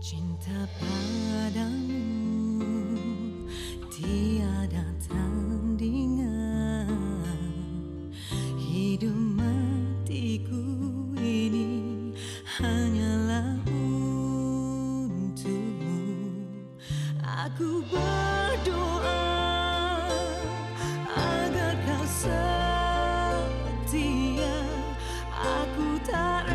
Cinta padamu tiada tandingan, hidup matiku ini hanyalah untukmu. Aku berdoa agar kau setia, aku tak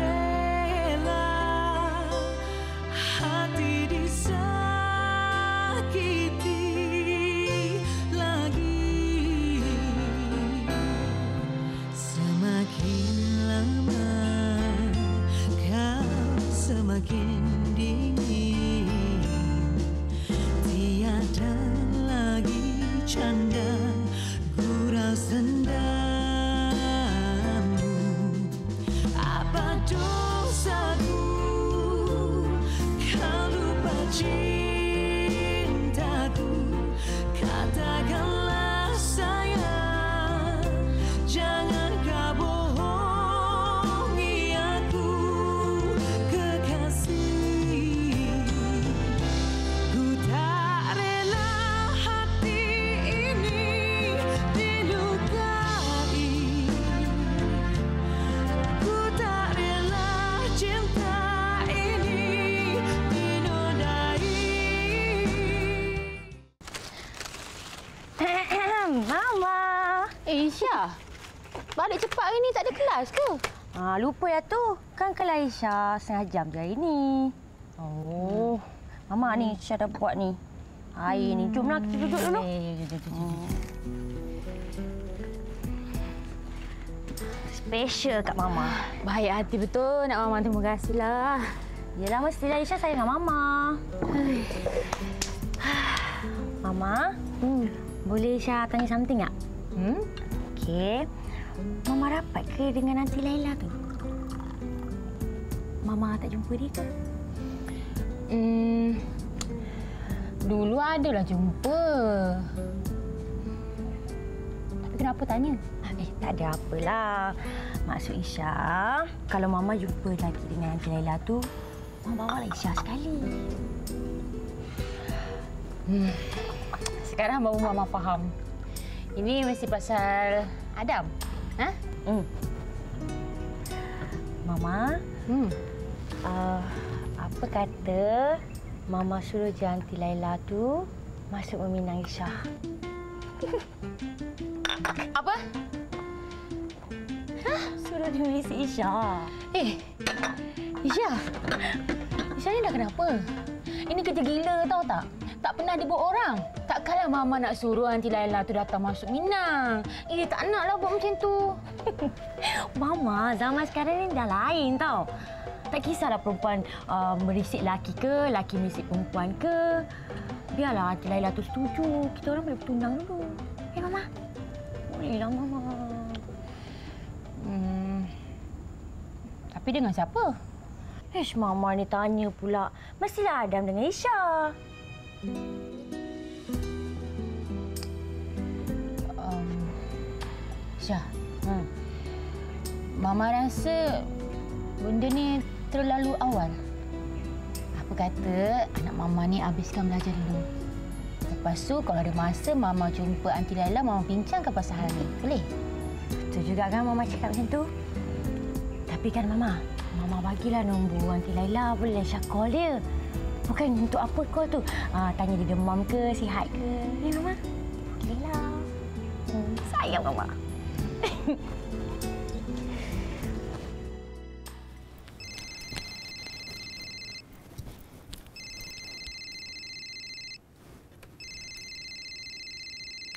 semakin dingin, tiada lagi canda gurau sendamu. Apa dosaku kau lupa cintaku? Katakanlah sayang, jangan kau bohongi aku. Aisyah, balik cepat hari ni, tak ada kelas ke? Ha, lupa ya tu. Kan kelas Aisyah setengah jam je hari ni. Oh. Mama ni Aisyah dah buat ni. Air ni. Jomlah kita duduk dulu. Ya. Special kat Mama. Baik hati betul nak Mama terima kasihlah. Yalah, mestilah Aisyah sayang dengan Mama. Mama, boleh Aisyah tanya something tak? Okey. Mama rapat ke dengan Aunty Laila tu? Mama tak jumpa dia ke? Dulu adalah jumpa. Kenapa tanya? Tak ada apalah. Maksud Aisyah, kalau Mama jumpa lagi dengan Aunty Laila tu, Mama bawalah Aisyah sekali. Sekarang baru Mama faham. Ini mesti pasal Adam. Ha? Mama, apa kata Mama suruh je Aunty Laila tu masuk meminang Aisyah? Apa? Hah? Suruh dia melisi Aisyah. Aisyah. Aisyah ni dah kenapa? Ini kerja gila tahu tak? Tak pernah dibuat orang. Takkanlah Mama nak suruh Aunty Laila tu datang masuk minang. Tak naklah buat macam tu. Mama, zaman sekarang ni dah lain tau. Tak kisahlah perempuan merisik laki ke, laki merisik perempuan ke. Biarlah Aunty Laila tu setuju. Kita orang boleh bertunang dulu. Mama. Bolehlah, Mama. Tapi dengan siapa? Mama ni tanya pula. Mestilah Adam dengan Aisyah. Aisyah, Mama rasa benda ni terlalu awal. Apa kata anak Mama ni habiskan belajar dulu. Lepas tu kalau ada masa Mama jumpa Aunty Laila, Mama bincangkan pasal hal ni. Boleh? Betul juga kan Mama cakap macam tu? Tapi kan Mama bagilah nombor Aunty Laila, boleh Aisyah call dia. Bukan untuk apa call tu. Tanya dia demam ke, sihat ke. Ya, Mama. Okeylah. Sayang, Mama.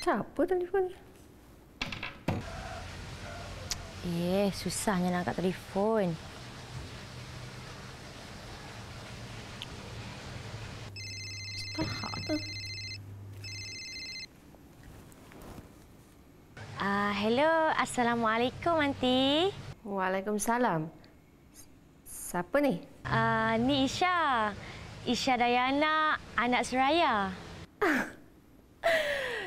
Siapa telefon? Susahnya nak angkat telefon. Hello, assalamualaikum Aunty. Waalaikumsalam. Siapa ni? Ni Aisyah. Aisyah Dayana, anak Suraya.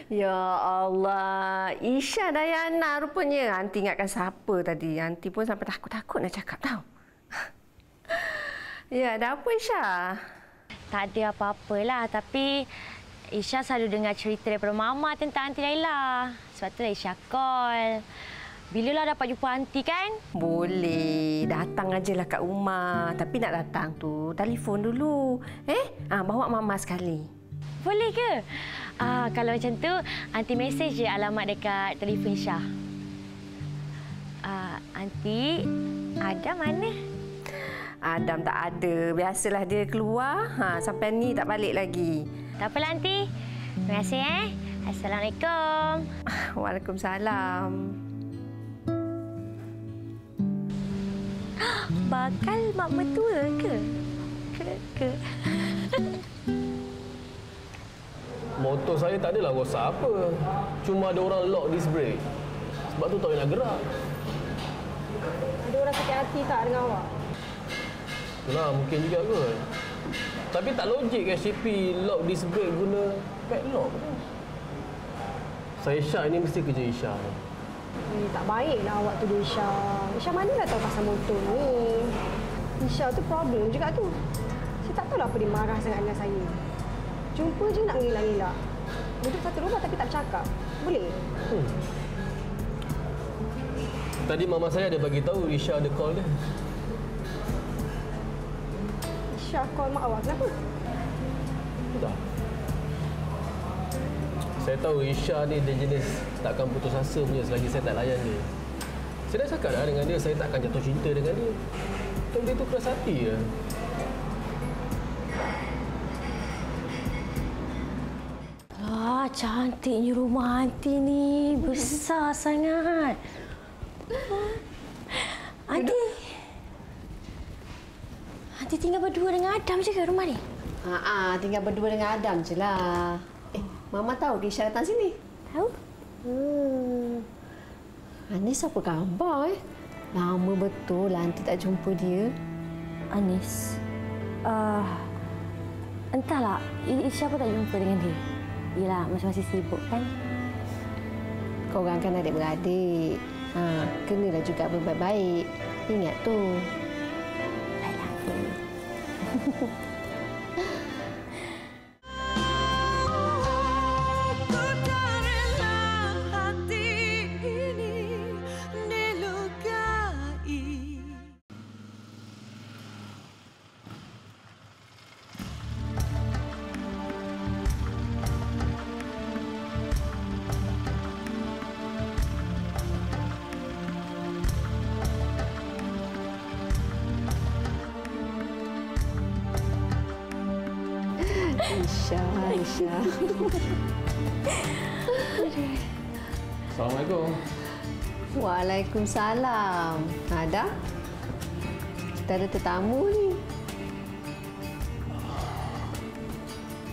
Ya Allah, Aisyah Dayana rupanya. Aunty ingatkan siapa tadi. Aunty pun sampai takut-takut nak cakap tau. Ya, ada apa Aisyah? tak ada apa-apa lah. Tapi Aisyah selalu dengar cerita daripada Mama tentang Aunty Laila. Sebab tu Aisyah call. Bilalah dapat jumpa Aunty kan? Boleh. Datang ajalah kat rumah. Tapi nak datang tu, telefon dulu. Bawa Mama sekali. Boleh ke? Kalau macam tu, Aunty mesej je alamat dekat telefon Aisyah. Aunty, Adam mana? Adam tak ada. Biasalah dia keluar. Sampai ni tak balik lagi. Tak apalah, Aunty. Terima kasih, Assalamualaikum. Waalaikumsalam. Bakal mak mertua ke? Motor saya tak adalah rosak apa. Cuma ada orang lock disc brake. Sebab tu tak boleh nak gerak. Ada orang sakit hati tak dengan awak? Itulah, mungkin juga kot. Tapi tak logik kan CP lock disc brake guna padlock. Saya Aisyah ni mesti kerja Aisyah. Tak baiklah awak tuduh Aisyah. Aisyah mana dah tahu pasal motor ni. Aisyah tu problem juga tu. Saya tak tahulah apa dia marah sangat dengan saya. Jumpa je nak ngelak-ngelak. Duduk satu rumah tapi tak bercakap. Boleh? Tadi mama saya ada bagi tahu Aisyah ada call dia. Aisyah call mak awak. Kenapa? Dah. Saya tahu Aisyah ni dia jenis takkan putus asa punya selagi saya tak layan dia. Saya dah cakap dah dengan dia, saya takkan jatuh cinta dengan dia. Tapi dia tu keras hati je. Wah, cantiknya rumah Aunty ni. Besar sangat. Aunty. Aunty tinggal berdua dengan Adam je ke rumah ni? Tinggal berdua dengan Adam je lah. Mama tahu dia Aisyah datang sini? Tahu. Anis apa gambar Lama betul lah Aunty tak jumpa dia. Anis? Entahlah, Aisyah pun tak jumpa dengan dia. Yelah, masing-masing sibuk kan? Korang kan adik-beradik. Kenalah juga berbuat baik. Ingat tu. Hehehe. Aisyah. Assalamualaikum. Waalaikumsalam. Ada? Kita ada tetamu ni.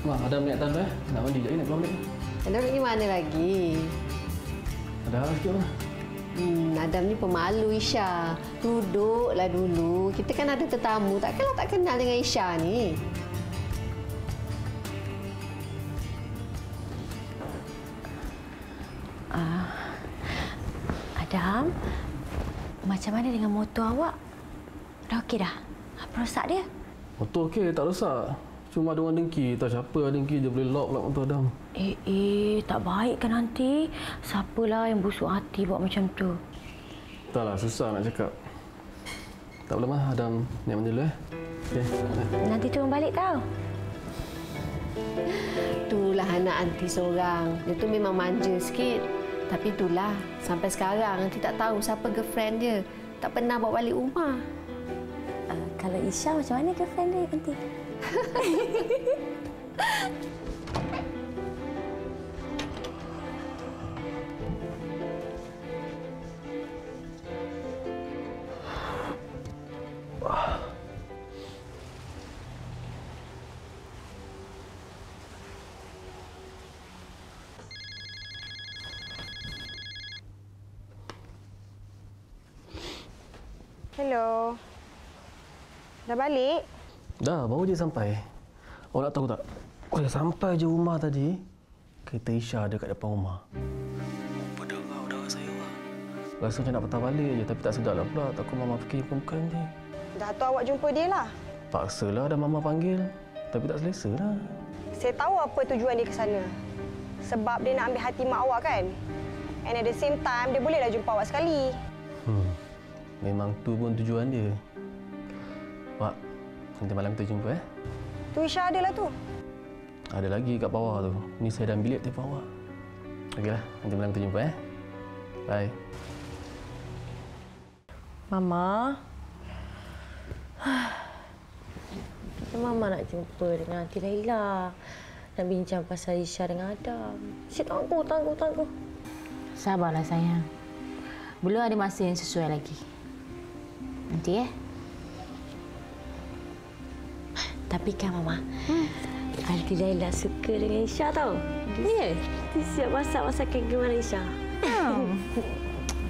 Wah, ada banyak tambah. Nak mandi jap ni, nak keluar balik. Ada pergi mana lagi? Ada sikit lah. Adam ni pemalu Aisyah. Duduklah dulu. Kita kan ada tetamu. Takkanlah tak kenal dengan Aisyah ni. Adam, macam mana dengan motor awak? Dah okey dah? Apa rosak dia? Motor okey, tak rosak. Cuma ada orang dengki. Tak siapa dengki, dia boleh lock motor Adam. Tak baik kan Aunty? Siapalah yang busuk hati buat macam tu? Entahlah, susah nak cakap. Tak boleh mah, Adam niat mandi dulu. Okay. Nanti turun balik tau. Itulah anak Aunty seorang. Dia tu memang manja sikit. Tapi itulah, sampai sekarang Aunty tak tahu siapa girlfriend dia. Tak pernah bawa balik rumah. Kalau Aisyah macam mana girlfriend dia, Aunty? Hello. Dah balik? Dah, baru je sampai. Awak nak tahu tak? Saya sampai je rumah tadi, kereta Aisyah ada kat depan rumah. Berdarah darah saya lah. Rasa macam nak patah balik je, tapi tak sedaplah pula. Takut Mama fikir perempuan ni. Dah tu awak jumpa dia lah. Paksalah dah Mama panggil. Tapi tak selesa lah. Saya tahu apa tujuan dia ke sana. Sebab dia nak ambil hati mak awak kan? And at the same time, dia bolehlah jumpa awak sekali. Memang tu pun tujuan dia. Mak, nanti malam kita jumpa eh? Tu Isha ada lah tu. Ada lagi kat bawah tu. Ni saya dalam bilik telefon awak. Okeylah, nanti malam kita jumpa eh? Bye. Mama. Mama nak jumpa dengan Aunty Laila. Nak bincang pasal Aisyah dengan Adam. Saya tangguh. Sabarlah sayang. Belum ada masa yang sesuai lagi. Nanti ya. Tapi kan Mama, Aunty Laila suka dengan Aisyah tau. Ya? Dia siap masak-masakan gimana Aisyah.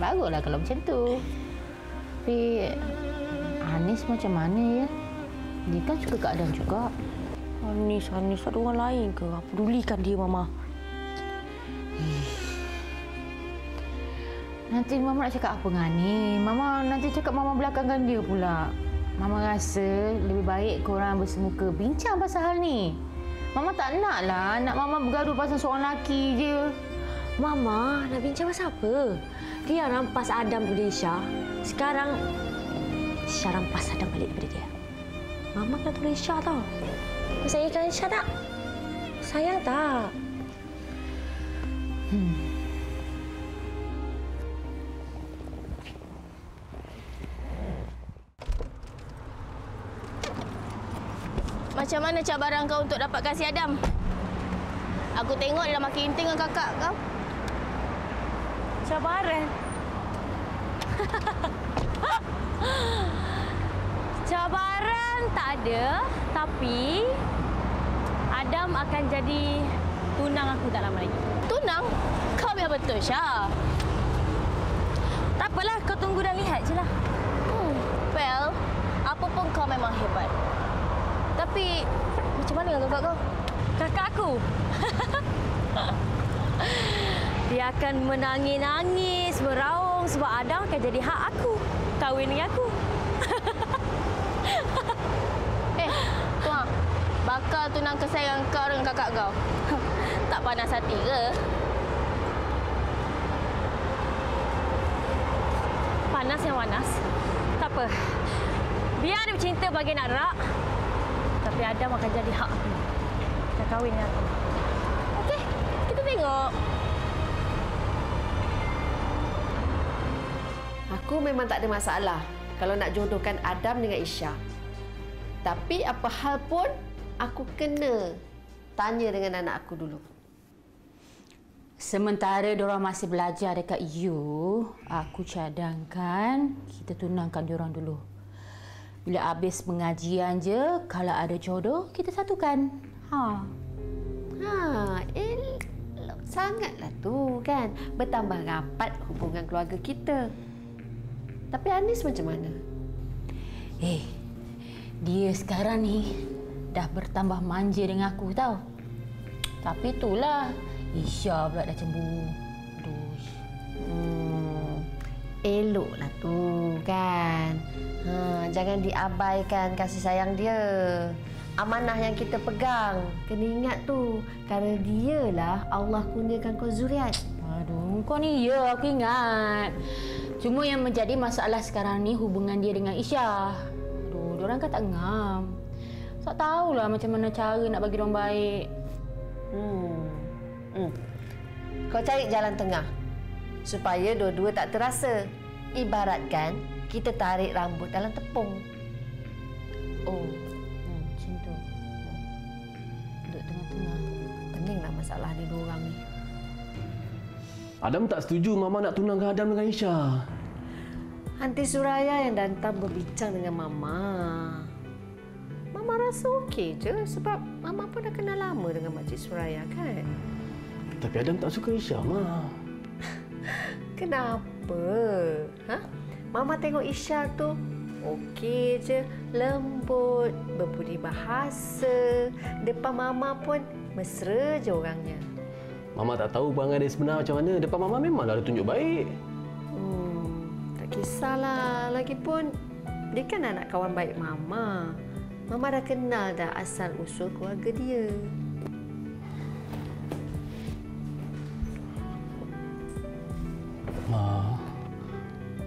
Baguslah kalau macam tu. Tapi Anis macam mana ya? Dia kan suka kat Adam juga. Anis ada orang lain ke? Pedulikan dia, Mama. Nanti Mama nak cakap apa dengan Anis? Mama nanti cakap Mama belakangkan dia pula. Mama rasa lebih baik korang bersemuka bincang pasal hal ni. Mama tak naklah anak Mama bergaduh pasal seorang lelaki je. Mama nak bincang pasal apa? Dia yang rampas Adam daripada Aisyah. Sekarang Aisyah rampas Adam balik daripada dia. Mama kena tolong Aisyah tau. Sayangkan Aisyah tak? Sayang tak? Macam mana cabaran kau untuk dapatkan si Adam? Aku tengok dia dah makin inting dengan kakak kau. Cabaran? Cabaran tak ada, tapi Adam akan jadi tunang aku tak lama lagi. Tunang? Kau biar betul, Syah. Tak apalah, kau tunggu dan lihat je lah. Well, apa pun kau memang hebat. Tapi, macam mana dengan kakak kau? Kakak aku? Dia akan menangis-nangis, meraung sebab Adam akan jadi hak aku. Kahwin dengan aku. Tuan, bakal tunang kesayangan kau dengan kakak kau. Tak panas hati ke? Panas yang panas. Tak apa. Biar dia bercinta bagai nak rak. Tapi Adam akan jadi hak aku. Kita kahwin dengan aku. Okey, kita tengok. Aku memang tak ada masalah kalau nak jodohkan Adam dengan Aisyah. Tapi apa hal pun, aku kena tanya dengan anak aku dulu. Sementara diorang masih belajar dekat you, aku cadangkan kita tunangkan diorang dulu. Bila habis pengajian je, kalau ada jodoh, kita satukan. Elok sangatlah tu kan. Bertambah rapat hubungan keluarga kita. Tapi Anis macam mana? Dia sekarang ni dah bertambah manja dengan aku tau. Tapi itulah, Aisyah pula dah cemburu. Eloklah tu kan. Jangan diabaikan kasih sayang dia. Amanah yang kita pegang, kena ingat tu. Kerana dialah Allah kurniakan kau zuriat. Aduh, kau ni ya aku ingat. Cuma yang menjadi masalah sekarang ni hubungan dia dengan Aisyah. Diorang kan tak ngam. Tak tahulah macam mana cara nak bagi diorang baik. Kau cari jalan tengah. Supaya dua-dua tak terasa. Ibaratkan kita tarik rambut dalam tepung. Macam tu. Duduk tengah-tengah. Peninglah masalah dia dua orang ni. Adam tak setuju Mama nak tunangkan Adam dengan Aisyah. Aunty Suraya yang datang berbincang dengan Mama. Mama rasa okey je sebab Mama pun dah kenal lama dengan Makcik Suraya kan? Tapi Adam tak suka Aisyah, Ma. Kenapa? Mama tengok Aisyah tu okey je, lembut, berbudi bahasa. Depan Mama pun mesra je orangnya. Mama tak tahu perangai dia sebenar macam mana. Depan Mama memanglah dia tunjuk baik. Kisahlah. Lagipun, dia kan anak kawan baik Mama. Mama dah kenal dah asal-usul keluarga dia. Ma,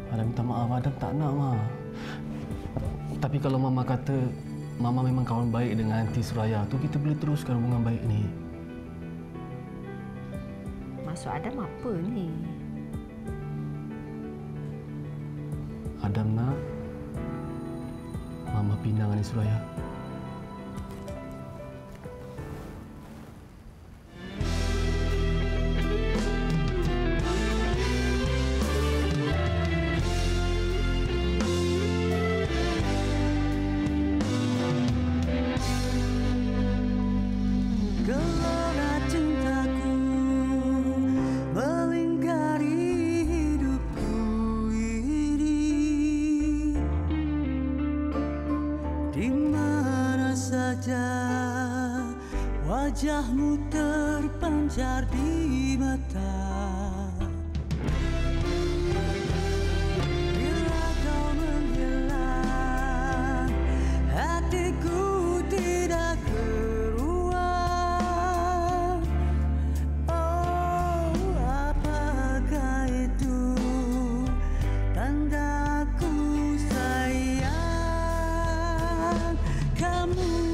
Adam minta maaf. Adam tak nak, Ma. Tapi kalau Mama kata Mama memang kawan baik dengan Aunty Suraya tu, kita boleh teruskan hubungan baik ni. Maksud Adam apa ni? Adam nak Mama pinang Anis Suraya. Wajahmu terpancar di mata. Bila kau menghilang, hatiku tidak keruan. Oh, apakah itu tandaku sayang kamu?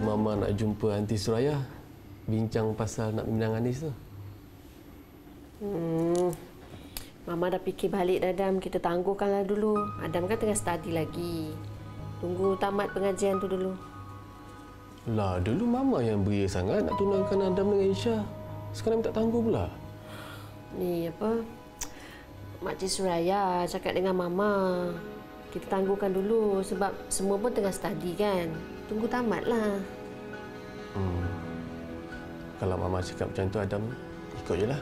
Mama nak jumpa Aunty Suraya, bincang pasal nak pinang Anis tu. Mama dah fikir balik dah, Adam. Kita tangguhkanlah dulu. Adam kan tengah study lagi. Tunggu tamat pengajian tu dulu. Lah, dulu Mama yang beria sangat nak tunangkan Adam dengan Aisyah. Sekarang tak tangguh pula. Ni apa? Makcik Suraya cakap dengan Mama. Kita tangguhkan dulu sebab semua pun tengah study kan. Tunggu tamatlah. Kalau Mama cakap macam tu, Adam ikut je lah.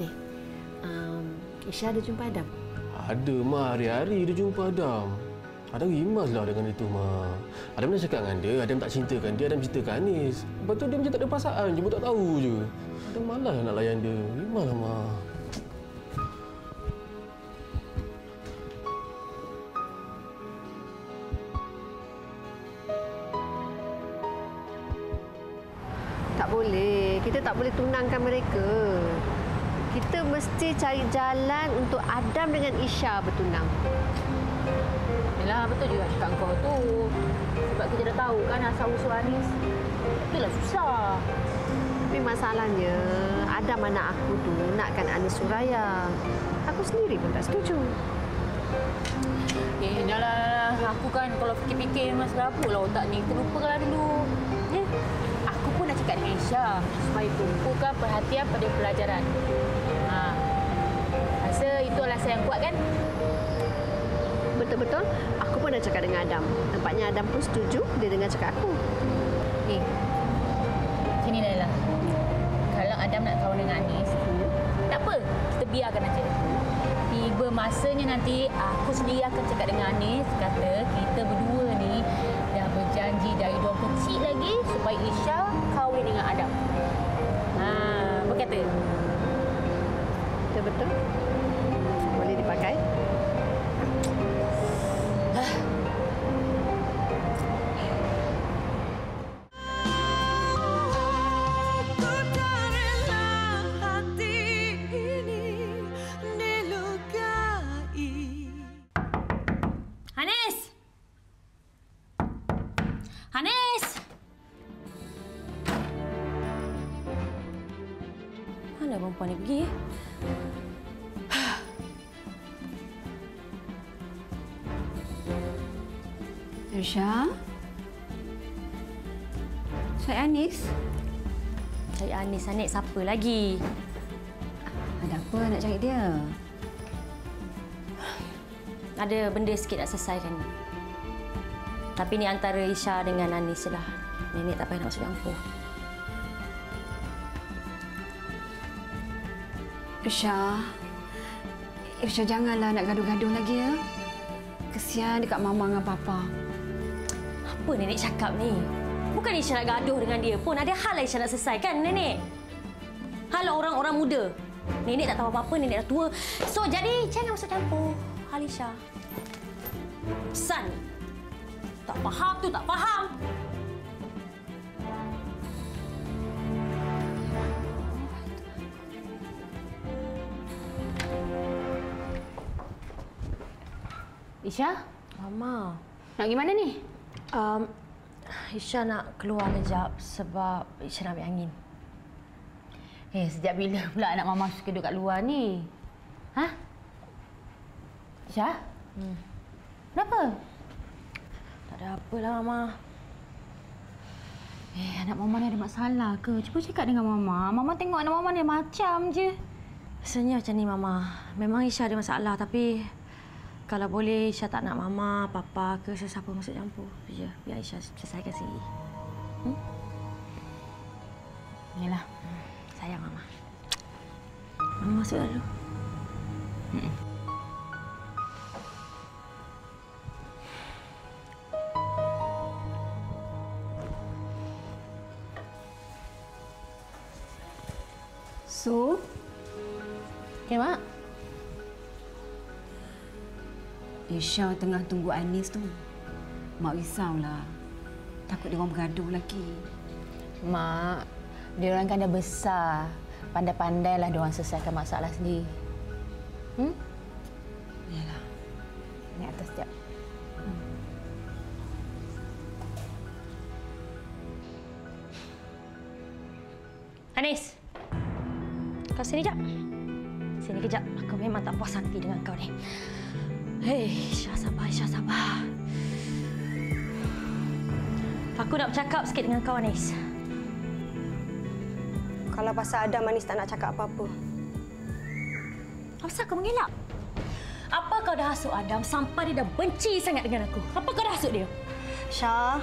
Ni. Aisyah ada jumpa Adam? Ada, Ma. Hari-hari dia jumpa Adam. Adam rimaslah dengan itu, Ma. Adam dah cakap dengan dia, Adam tak cintakan dia, Adam cintakan Anis. Lepas tu dia macam tak ada perasaan je, tak tahu je. Adam malas nak layan dia. Rimaslah, Ma. Tak boleh. Kita tak boleh tunangkan mereka. Kita mesti cari jalan untuk Adam dengan Aisyah bertunang. Yalah, betul juga cakap kau tu. Sebab kita dah tahu kan asal-usul Anis. Itulah susah. Tapi masalahnya, Adam anak aku tu nakkan Anis Suraya. Aku sendiri pun tak setuju. Dahlah. Aku kan kalau fikir-fikir masalah apalah otak ni. Kita lupakanlah dulu. Ya? Aku pun nak cakap dengan Aisyah supaya tumpukan perhatian pada pelajaran. Rasa itu alasan yang kuat kan? Betul-betul. Aku pun nak cakap dengan Adam. Nampaknya Adam pun setuju dia dengar cakap aku. Sini Laila. Kalau Adam nak kawan dengan Anis tu, tak apa. Kita biarkan aja. Tiba masanya nanti aku sendiri akan cakap dengan Anis, kata kita berdua ni dah berjanji dari dua kecil lagi supaya Aisyah kahwin dengan Adam. Apa kata? Betul-betul. Boleh dipakai. Perempuan ni pergi. Aisyah? Saya Anis? Saya Anis. Siapa lagi? Apa nak cari dia? Ada benda sikit nak selesaikan. Tapi ni antara Aisyah dengan Anis lah. Nenek tak payah nak masuk campur. Aisyah, Aisyah janganlah nak gaduh-gaduh lagi ya. Kesian dekat mama dengan papa. Apa nenek cakap ni? Bukan Aisyah nak gaduh dengan dia pun. Ada hal Aisyah nak selesaikan, nenek. Hal orang-orang muda. Nenek tak tahu apa-apa, nenek dah tua. So, jadi jangan masuk campur hal Aisyah. Pesan. Tak faham tu, tak faham. Aisyah? Mama. Nak pergi mana ni? Aisyah nak keluar sekejap sebab Aisyah nak ambil angin. Eh, sejak bila pula anak mama suka duduk kat luar ni? Hah? Aisyah? Kenapa? Tak ada apalah, mama. Eh, anak mama ni ada masalah ke? Cuba cakap dengan mama. Mama tengok anak mama ni macam je. Rasanya macam ni, mama. Memang Aisyah ada masalah tapi kalau boleh Aisyah tak nak mama, papa ke sesiapa masuk campur. Biar Aisyah selesaikan sendiri. Yalah. Sayang mama. Mama masuk dulu. Su. Ya, Mak. Aisyah tengah tunggu Anis tu. Mak risaulah. Takut dia orang bergaduh lagi. Mak, diorang kan dah besar. Pandai-pandailah diorang selesaikan masalah sendiri. Yalah. Ni atas sekejap. Anis! Kau sini kejap. Sini kejap. Aku memang tak puas hati dengan kau ni. Hei, Aisyah sabar, Aisyah sabar. Aku nak bercakap sikit dengan kau, Anis. Kalau pasal Adam, Anis tak nak cakap apa-apa. Kenapa kau mengelak? Apa kau dah hasut Adam sampai dia dah benci sangat dengan aku? Apa kau dah hasut dia? Syah,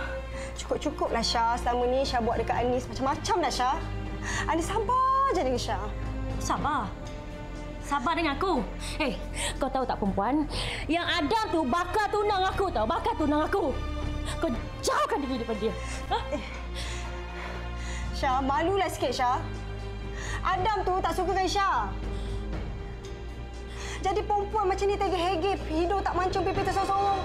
cukup-cukuplah Syah. Selama ni Syah buat dekat Anis macam-macam dah Syah. Anis sabar je dengan Syah. Sabar? Sabar dengan aku? Eh, kau tahu tak perempuan? Yang Adam tu bakar tunang aku tau. Bakar tunang aku. Kau jauhkan diri daripada dia. Ha? Syah, malulah sikit Syah. Adam tu tak suka dengan Syah. Jadi perempuan macam ni tergehegep, hidung tak mancung, pipi tersorong-sorong.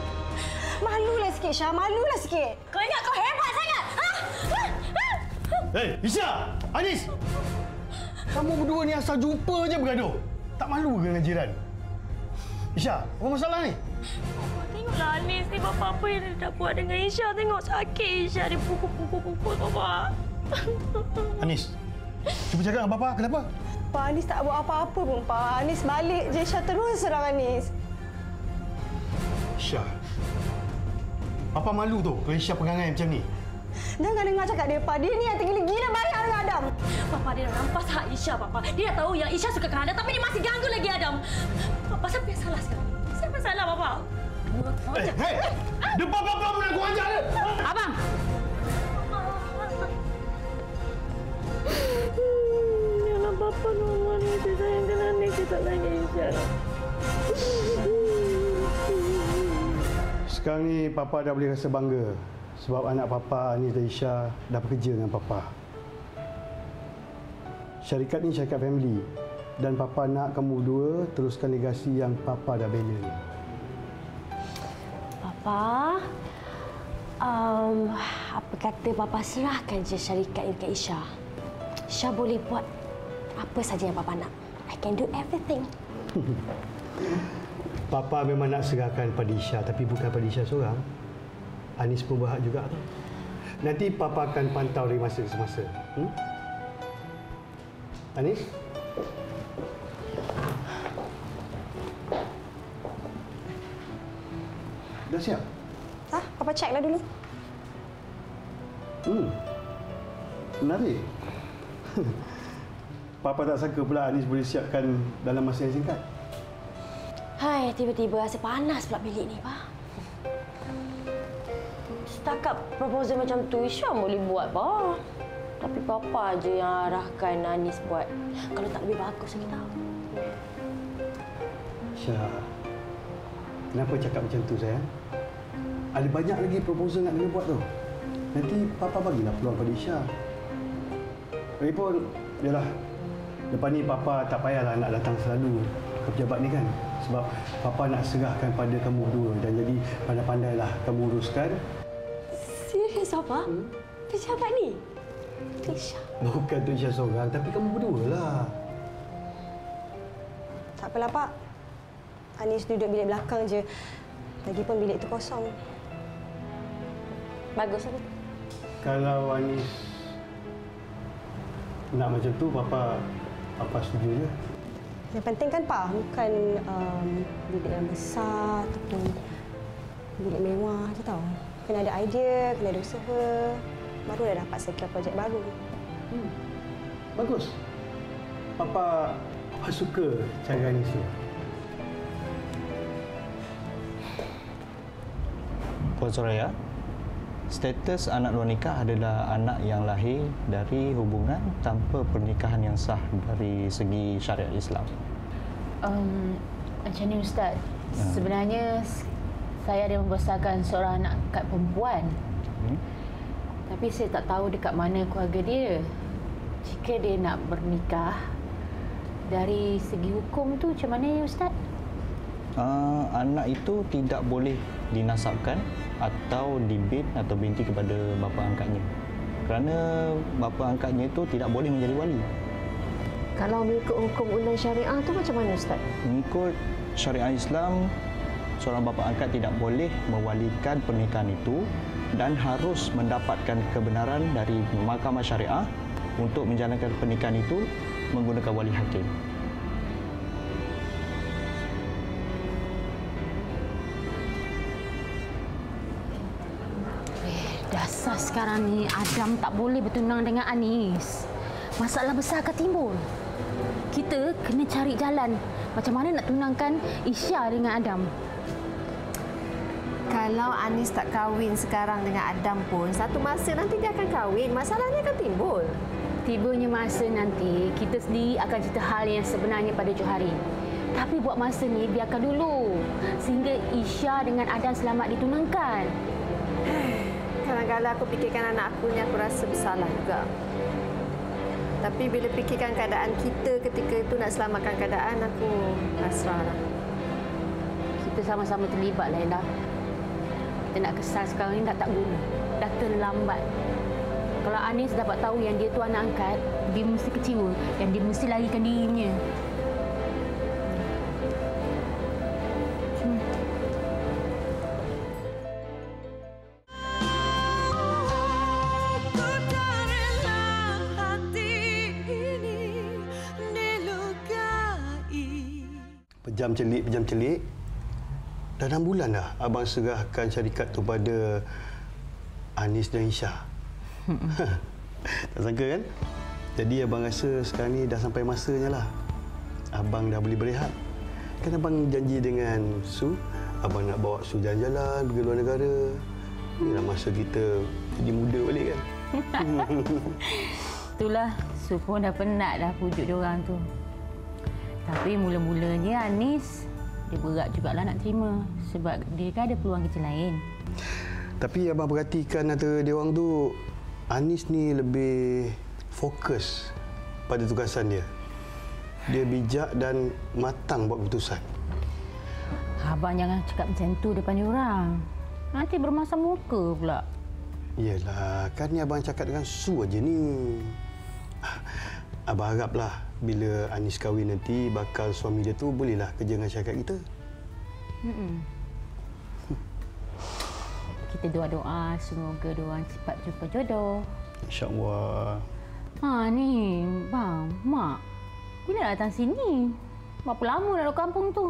Malulah sikit Syah, malulah sikit. Kau ingat kau hebat sangat? Ha? Hey, Aisyah! Anis! Kamu berdua ni asal jumpa je bergaduh. Tak malu ke dengan jiran? Aisyah, apa masalah ni? Tengoklah Anis ni, bapa apa yang dia dah buat dengan Aisyah. Tengok sakit Aisyah, dia pukul bapa. Anis, cuba cakap dengan Papa, kenapa? Pak Anis tak buat apa-apa pun, Pak. Anis balik je, Aisyah terus serang Anis. Aisyah, Papa malu tu kalau Aisyah pengangai macam ni. Jangan dengar cakap dia, Pak. Dia ni yang tinggi gila banyak dengan Adam. Papa, dia dah rampas hak Aisyah, Papa. Dia dah tahu yang Aisyah suka dengan Adam, tapi dia masih ganggu lagi Adam. Papa, siapa yang salah sekarang? Siapa yang salah, Papa? Hei! Depan Papa pun aku ajar dia! Abang! Janganlah Papa nak manis. Saya sayangkan Anis. Saya tak sayangkan Aisyah. Sekarang ni Papa dah boleh rasa bangga. Sebab anak Papa, Anis dan Aisyah dah bekerja dengan Papa. Syarikat ni syarikat family. Dan Papa nak kamu dua teruskan legasi yang Papa dah bina ni. Papa, apa kata Papa serahkan je syarikat ni dekat Aisyah. Aisyah boleh buat apa saja yang Papa nak. I can do everything. Papa memang nak serahkan pada Aisyah, tapi bukan pada Aisyah seorang. Anis pun berhak juga. Nanti Papa akan pantau dari masa ke semasa. Anis? Dah siap? Ah, Papa checklah dulu. Menarik. Papa tak sangka pula Anis boleh siapkan dalam masa yang singkat. Hai, tiba-tiba rasa panas pula bilik ni, Pa. Setakat proposal macam tu, Isyam boleh buat, Pa. Tapi Papa aja yang arahkan Anis buat. Kalau tak lebih bagus lagi tahu. Syah, kenapa cakap macam tu, sayang? Ada banyak lagi proposal nak kena buat tu. Nanti Papa bagilah peluang pada Isyah. Lagipun, yalah, lepas ni Papa tak payahlah nak datang selalu ke pejabat ni kan. Sebab Papa nak serahkan pada kamu dua. Dan jadi pandai-pandailah kamu uruskan. Serius, Papa? Hmm? Pejabat ni? Tok Isyah? Bukan Tok Isyah seorang, tapi kamu berdua lah. Tak apalah, Pak. Anis duduk bilik belakang je. Lagipun bilik tu kosong. Bagus aku. Kalau Anis nak macam tu, Papa setuju je. Yang penting kan, Pak, bukan bilik yang besar ataupun bilik mewah je tau. Kena ada idea, kena ada usaha. Baru dah dapat sekian projek baru. Bagus. Papa suka cara Anis tu. Puan Suraya, status anak luar nikah adalah anak yang lahir dari hubungan tanpa pernikahan yang sah dari segi syariat Islam. Macam ni, Ustaz. Sebenarnya saya ada membesarkan seorang anak kat perempuan. Tapi saya tak tahu dekat mana keluarga dia. Jika dia nak bernikah, dari segi hukum tu macam mana, Ustaz? Anak itu tidak boleh dinasabkan atau dibin atau binti kepada bapa angkatnya. Kerana bapa angkatnya itu tidak boleh menjadi wali. Kalau mengikut hukum undang syariah tu macam mana, Ustaz? Mengikut syariah Islam, seorang bapa angkat tidak boleh mewalikan pernikahan itu dan harus mendapatkan kebenaran dari mahkamah syariah untuk menjalankan pernikahan itu menggunakan wali hakim. Dasar sekarang ni Adam tak boleh bertunang dengan Anis. Masalah besar akan timbul. Kita kena cari jalan macam mana nak tunangkan Aisyah dengan Adam. Kalau Anis tak kahwin sekarang dengan Adam pun, satu masa nanti dia akan kahwin. Masalahnya akan timbul. Tibanya masa nanti, kita sendiri akan cerita hal yang sebenarnya pada Johari. Tapi buat masa ni, biarkan dulu. Sehingga Aisyah dengan Adam selamat ditunangkan. Kadang-kadang aku fikirkan anak aku ni, aku rasa bersalah juga. Tapi bila fikirkan keadaan kita ketika itu nak selamatkan keadaan, aku hasrah lah. Kita sama-sama terlibat, Laila. Kita nak kesal sekarang ni dah tak guna. Dah terlambat. Kalau Anis dapat tahu yang dia tu anak angkat, dia mesti kecewa. Yang dia mesti larikan dirinya. Pejam celik. Dah 6 bulan dah abang serahkan syarikat tu pada Anis dan Aisyah. Tak sangka kan? Jadi abang rasa sekarang ni dah sampai masanya lah. Abang dah boleh berehat. Kan abang janji dengan Su, abang nak bawa Su jalan-jalan pergi luar negara. Inilah masa kita jadi muda balik kan? Itulah, Su pun dah penat dah pujuk diorang tu. Tapi mula-mulanya Anis, dia berat jugalah nak terima. Sebab dia kan ada peluang kerja lain. Tapi abang perhatikan antara dia orang tu, Anis ni lebih fokus pada tugasan dia. Dia bijak dan matang buat keputusan. Abang jangan cakap macam tu depan dia orang. Nanti bermasa muka pula. Yelah, kan ni abang cakap dengan Su aja ni. Abang haraplah bila Anis kahwin nanti, bakal suami dia tu bolehlah kerja dengan syarikat kita. Kita doa-doa semoga diorang cepat jumpa jodoh. InsyaAllah. Ni, bang, mak. Bila datang sini? Berapa lama dah duduk kampung tu?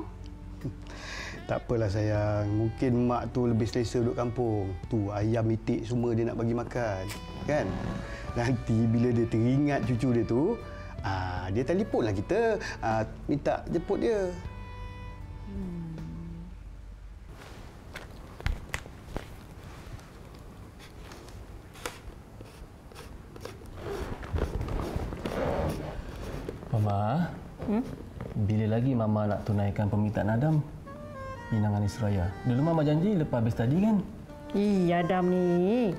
Tak apalah sayang. Mungkin mak tu lebih selesa duduk kampung. Tu ayam itik semua dia nak bagi makan. Kan? Nanti bila dia teringat cucu dia tu, Dia telefon lah kita, minta jemput dia. Mama, bila lagi Mama nak tunaikan permintaan Adam? Pinangan Suraya. Dulu Mama janji lepas habis tadi kan? Iya, Adam ni.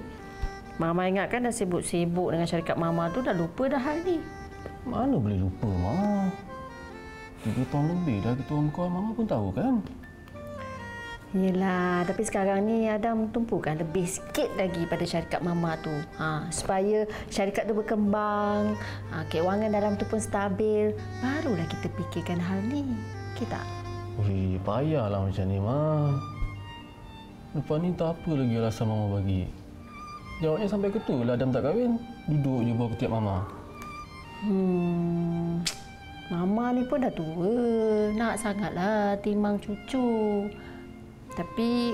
Mama ingat kan dah sibuk-sibuk dengan syarikat Mama tu, dah lupa dah hal ni. Mana boleh lupa, Mama? 3 tahun lebih dah kita orang call, Mama pun tahu kan? Yelah, tapi sekarang ni Adam tumpukan lebih sikit lagi pada syarikat Mama tu. Supaya syarikat tu berkembang, kewangan dalam tu pun stabil. Barulah kita fikirkan hal ni. Okey tak? Ui, payahlah macam ni, Ma. Lepas ni tak apa lagi alasan Mama bagi. Jawabnya sampai ketul lah Adam tak kahwin. Duduk je buat ketiak Mama. Mama ni pun dah tua. Nak sangatlah timang cucu. Tapi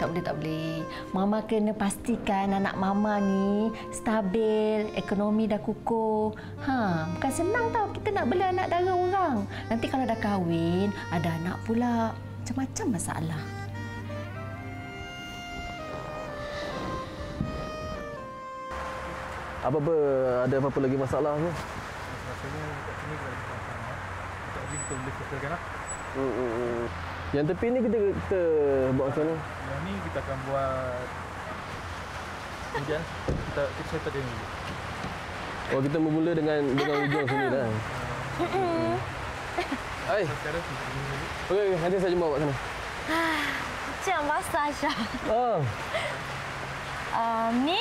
tak boleh. Mama kena pastikan anak Mama ni stabil, ekonomi dah kukuh. Bukan senang tau kita nak bela anak dara orang. Nanti kalau dah kahwin, ada anak pula. Macam-macam masalah. Ada apa-apa lagi masalah ke? Rasanya dekat sini kita ada masalah. Kita lagi kita boleh setelkan lah. Yang tepi ni kita buat macam mana? Yang ni kita akan buat... Kemudian kita setel dia dulu. Oh, kita bermula dengan ujung sini dah. Hai. Okey, nanti saya jumpa awak sana. Macam basah Aisyah. Ni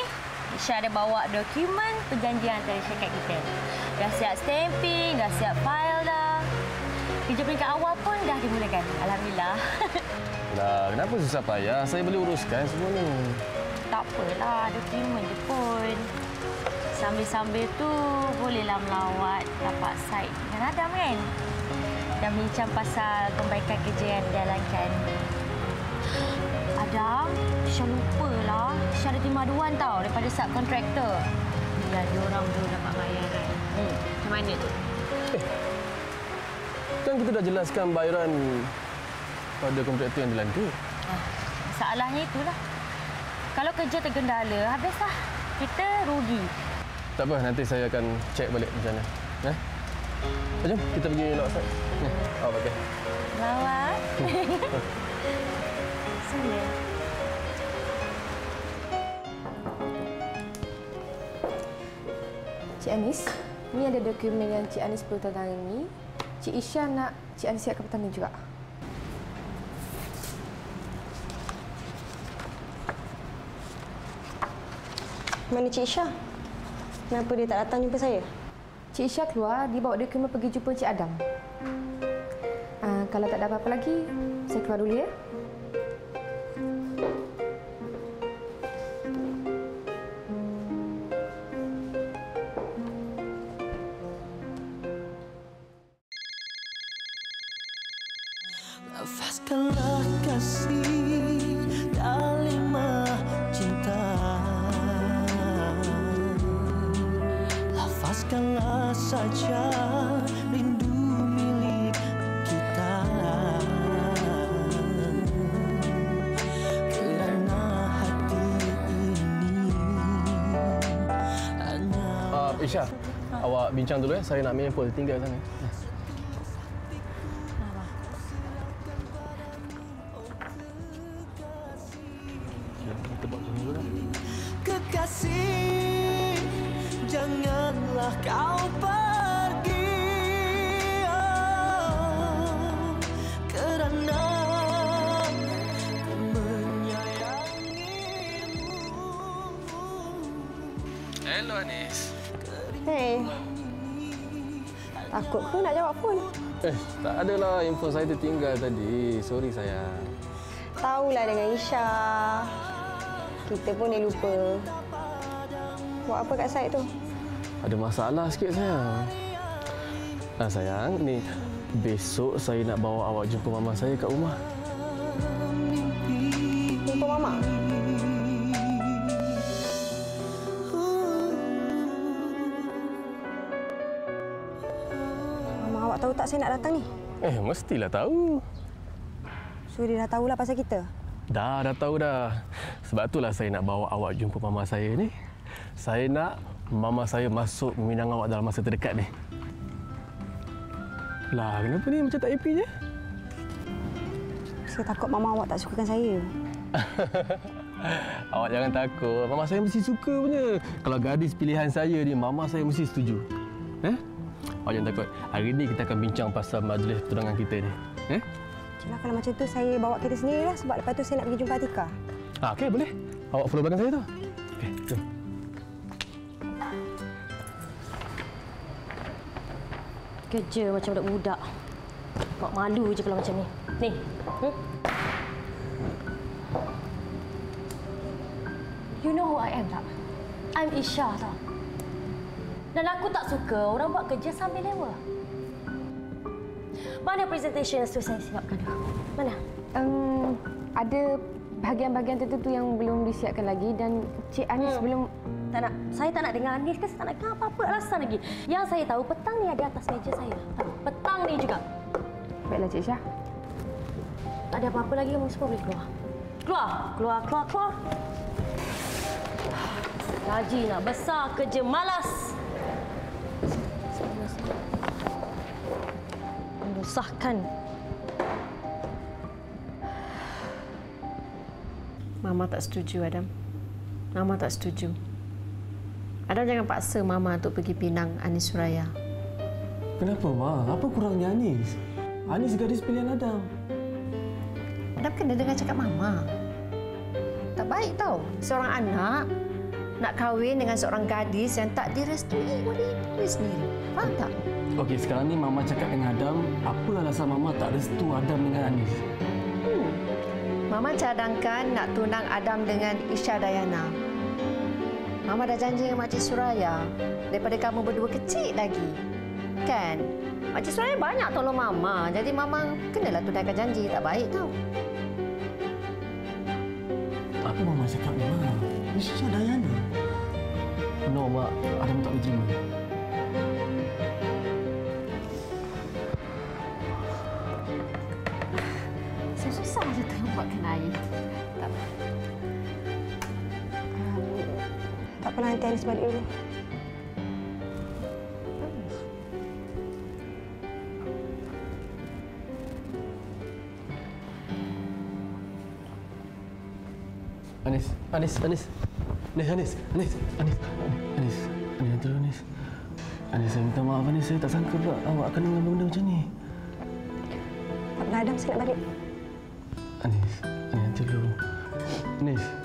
Aisyah ada bawa dokumen perjanjian antara syarikat kita. Dah siap stamping, dah siap file dah. Kerja peringkat awal pun dah dimulakan. Alhamdulillah. Nah, kenapa susah payah? Saya boleh uruskan semua ni. Tak apalah, dokumen je pun. Sambil-sambil tu bolehlah melawat dapat side dengan Adam kan? Dan bincang pasal kebaikan kerja yang dijalankan. Adam, Aisyah lupalah. Aisyah ada terima aduan tau daripada subkontraktor. Bila diorang belum dapat bayaran. Macam mana tu? Kan kita dah jelaskan bayaran pada kontraktor yang dilantik. Masalahnya itulah. Kalau kerja tergendala, habislah. Kita rugi. Tak apa, nanti saya akan cek balik macam mana. Jom, kita pergi lawat side. Oh, okey. Lawat. Sini. Cik Anis, ni ada dokumen yang Cik Anis perlu tangani. Cik Aisyah nak Cik Anis siapkan petani juga. Mana Cik Aisyah? Kenapa dia tak datang jumpa saya? Cik Aisyah keluar, dia bawa dokumen pergi jumpa Cik Adam. Kalau tak ada apa-apa lagi, saya keluar dulu ya. Lepaskanlah kasih kalimah cinta. Lepaskanlah saja rindu milik kita. Kerana hati ini hanya... Aisyah, awak bincang dulu ya. Saya nak main handphone, tinggal sana. Kekasih, janganlah kau pergi, kerana ku menyayangimu. Hello Anis. Hey. Takut pun nak jawab pun. Tak adalah, info saya tertinggal tadi. Sorry sayang. Tahulah dengan Aisyah. Kita pun dah lupa. Buat apa kat side tu? Ada masalah sikit, sayang. Sayang, ni besok saya nak bawa awak jumpa mama saya kat rumah. Jumpa mama? Awak tahu tak saya nak datang ni? Eh, mestilah tahu. So, dia dah tahulah pasal kita? Dah tahu dah. Sebab itulah saya nak bawa awak jumpa mama saya ni. Saya nak mama saya masuk minang awak dalam masa terdekat ni. Lah, kenapa ni macam tak happy je? Saya takut mama awak tak sukakan saya. Awak jangan takut. Mama saya mesti suka punya. Kalau gadis pilihan saya ni, mama saya mesti setuju. Eh? Awak jangan takut. Hari ni kita akan bincang pasal majlis pertunangan kita ni. Eh? Cuma kalau macam tu, saya bawa kita sendirilah sebab lepas tu saya nak pergi jumpa Atika. Ah, okey, boleh. Awak follow belakang saya tu. Okey, jom. Kerja macam budak-budak. Buat malu je kalau macam ni. Ni. You know who I am tak? I'm Aisyah tau. Dan aku tak suka orang buat kerja sambil lewa. Mana presentation yang sudah saya siapkan dulu? Mana? Ada bahagian-bahagian tertentu yang belum disiapkan lagi dan Cik Anis belum... Tak nak. Saya tak nak dengar Anis ke, saya tak nak dengar apa-apa alasan lagi. Yang saya tahu, petang ni ada atas meja saya. Petang ni juga. Baiklah, Cik Aisyah. Tak ada apa-apa lagi, kamu semua boleh keluar. Keluar. Gaji nak besar, kerja malas. Menyusahkan. Mama tak setuju, Adam. Mama tak setuju. Adam jangan paksa Mama untuk pergi pinang Anis Suraya. Kenapa, Ma? Apa kurangnya Anis? Anis gadis pilihan Adam. Adam kena dengar cakap Mama. Tak baik tau. Seorang anak nak kahwin dengan seorang gadis yang tak direstui oleh ibu sendiri. Faham tak? Okey, sekarang ni Mama cakap dengan Adam, apa alasan Mama tak restu Adam dengan Anis? Mama cadangkan nak tunang Adam dengan Aisyah Dayana. Mama dah janji dengan Makcik Suraya daripada kamu berdua kecil lagi. Kan? Makcik Suraya banyak tolong Mama. Jadi Mama kenalah tunaikan janji. Tak baik tau. Apa Mama cakap Mama? Aisyah Dayana? No, Mak. Adam tak berjima. Saya susah saja tengok buat kena air. Tak apa. Tak apalah, nanti Anis balik dulu. Anis. Anis, saya minta maaf Anis. Saya tak sangka pula awak akan dengan benda macam ni. Tak pernah Adam, saya nak balik. Anis, Anis, hantar dulu. Anis.